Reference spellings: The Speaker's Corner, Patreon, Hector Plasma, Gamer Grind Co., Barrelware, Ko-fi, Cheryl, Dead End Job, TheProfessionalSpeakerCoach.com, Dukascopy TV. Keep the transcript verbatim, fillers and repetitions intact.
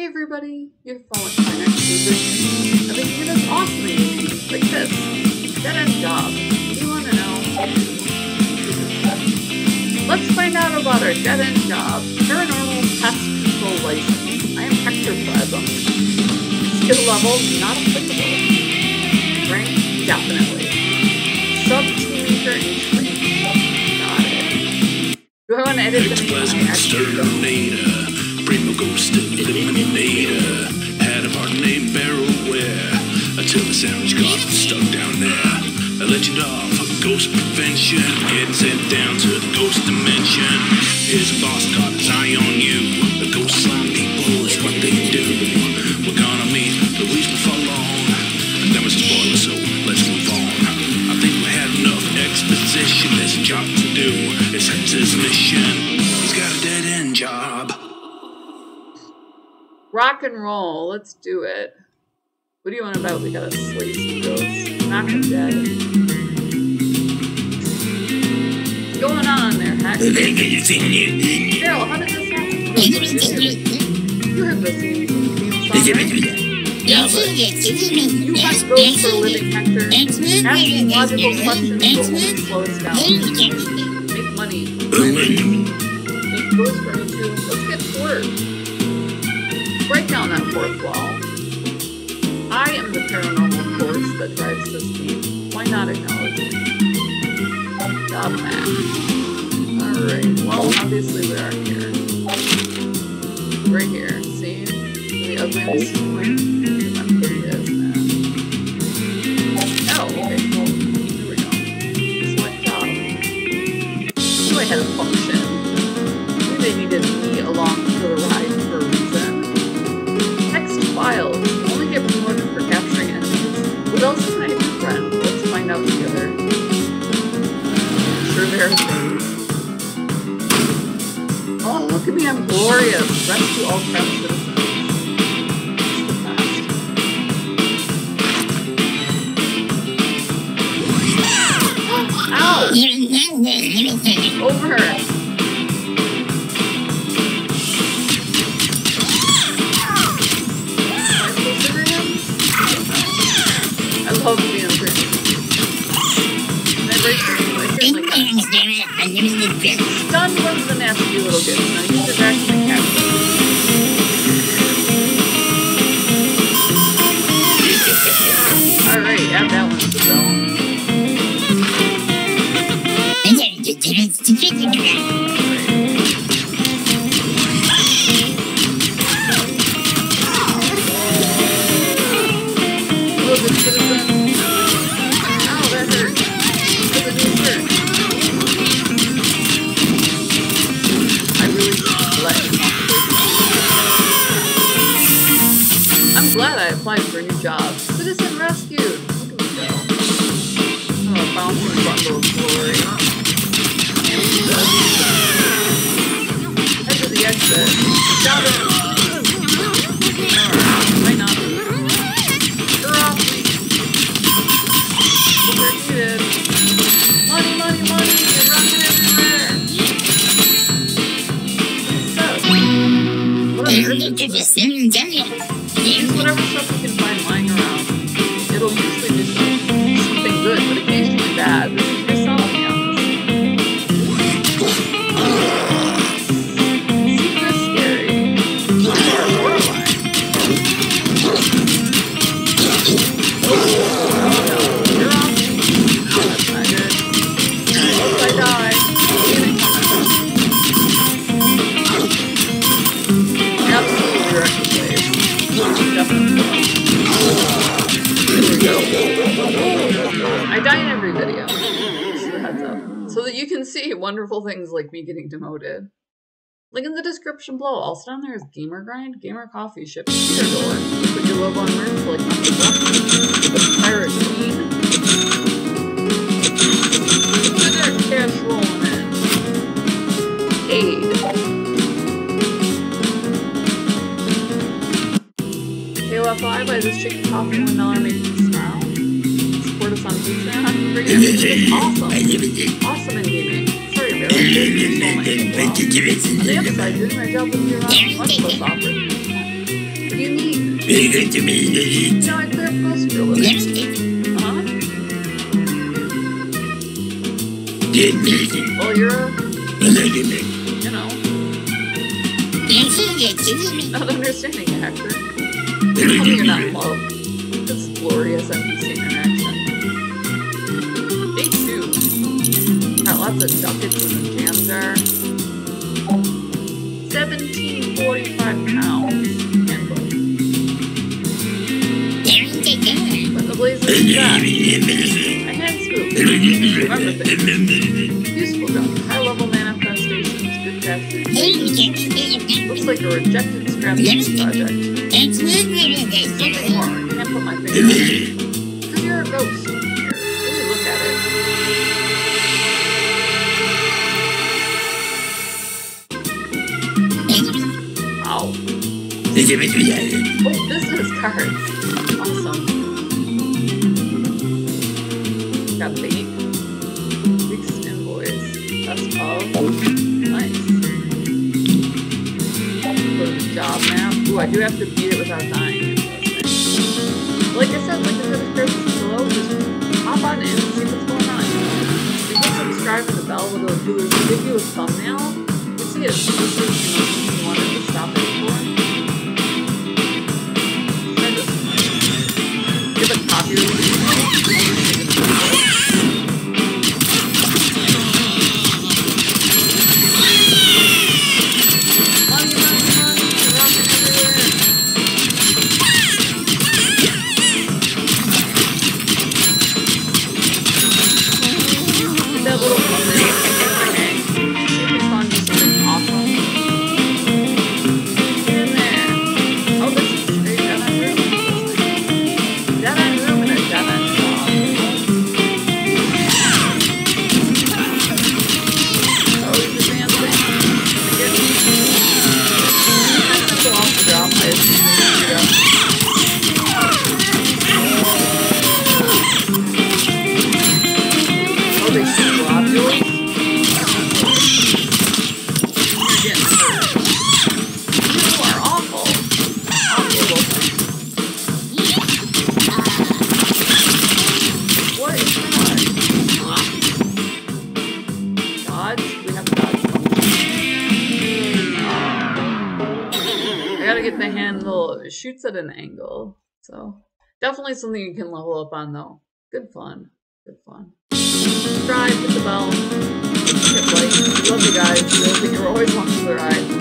Hey everybody, you're following my next season of a game that's awesome games like this, Dead End Job. You want to know? Let's find out about our Dead End Job Paranormal Pest Control License. I am Hector Plasma. Skill level, not applicable. Rank, definitely. Sub-teenager and training. Got it. Do I want to edit the name? I actually don't. Rainbow Ghost Eliminator, had a part named Barrelware, until the sandwich got stuck down there. A legend of ghost prevention, getting sent down to the ghost dimension. His boss got his eye on you, the ghost slime people is what they do. We're gonna meet Louise before long, that was a spoiler, so let's move on. I think we had enough exposition, there's a job to do, it's his mission. He's got a dead end job. Rock and roll, let's do it. What do you want about? We gotta slay some ghosts. Knock them dead. What's going on there, Hack? Cheryl, how did this happen? You heard the same theme. You hunt ghosts for a living, Hector. Asking logical questions will slow us down. Make money. Make ghosts for me too. Let's get to work. Break down that fourth wall. I am the paranormal force that drives this game. Why not acknowledge it? Job map. Alright, well, obviously we are here. We're here, see? The ugliness point. There it is now. Oh, okay, well, here we go. Select job. So I had a function. They needed me along for the ride. Files only get promoted for capturing enemies. What else can I befriend? Let's find out together. Sure, there are things. Oh, look at me, I'm glorious. Rescue all crap citizens. It's the best. Ow! Over her. Hopefully I'm pretty. Done was the nasty little good. Now you should actually capture it. Alright, add that one to the bone. Little bit citizen. Applied for a new job. Citizen rescued! Look at me go. Oh, bouncing bundle of glory. Head to the exit. Shout out! Might not be. You're off me. We're needed. Money, money, money! You're rocking everywhere! What on earth? Use whatever stuff we can find lying around. It'll usually do something good, but occasionally bad. This is your solid hands. Super scary. Oh no, you're off. Oh, that's not good. If I die, I'm gonna absolutely directly. I die in every video, just a heads up, so that you can see wonderful things like me getting demoted. Link in the description below. Also down there is Gamer Grind, Gamer Coffee, Ship Theater Door, put your logo on merch to like not the Pirate Queen. Look at that cash rolling in. Aid. K O F I by this chicken coffee and one dollar makes me smile. Support us on Patreon. Bring everything awesome. Awesome in gaming. Sorry, Barrel. Thank you so much. On the upside, doing my job with your own lunch offer. you need? Give it to me. No, I put a poster. Yes, huh? Give me. Oh, you're a... You know. Dancing. I'm not understanding, Hector. Tell me you're not in love. This glorious N P C interaction. Day two. Got lots of ducats and jams there. seventeen forty-five pounds. Handbook. What the blaze is that? A hand scoop. Remember things. Useful guns. High-level manifestations. Good passes. Looks like a rejected scrapping project. Something more. I can't put my face on it. Because you're a ghost. Here, really look at it. Ow. Oh, business cards. Awesome. Got the eight. Six invoice. That's all. Nice. Good job, man. Ooh, I do have to beat it without dying. Like I said, like I said, if there's below, just hop on in and see what's going on. If you can subscribe to the bell with those viewers, we give you a thumbnail. You can see it. This is, you know, if you wanted to stop it before. Send us money. Give a copy of the video. Money, money, money, you're rocking everywhere. Shoots at an angle, so definitely something you can level up on though. Good fun, good fun. Subscribe, hit the bell, hit like. Love you guys. You're always one to the ride.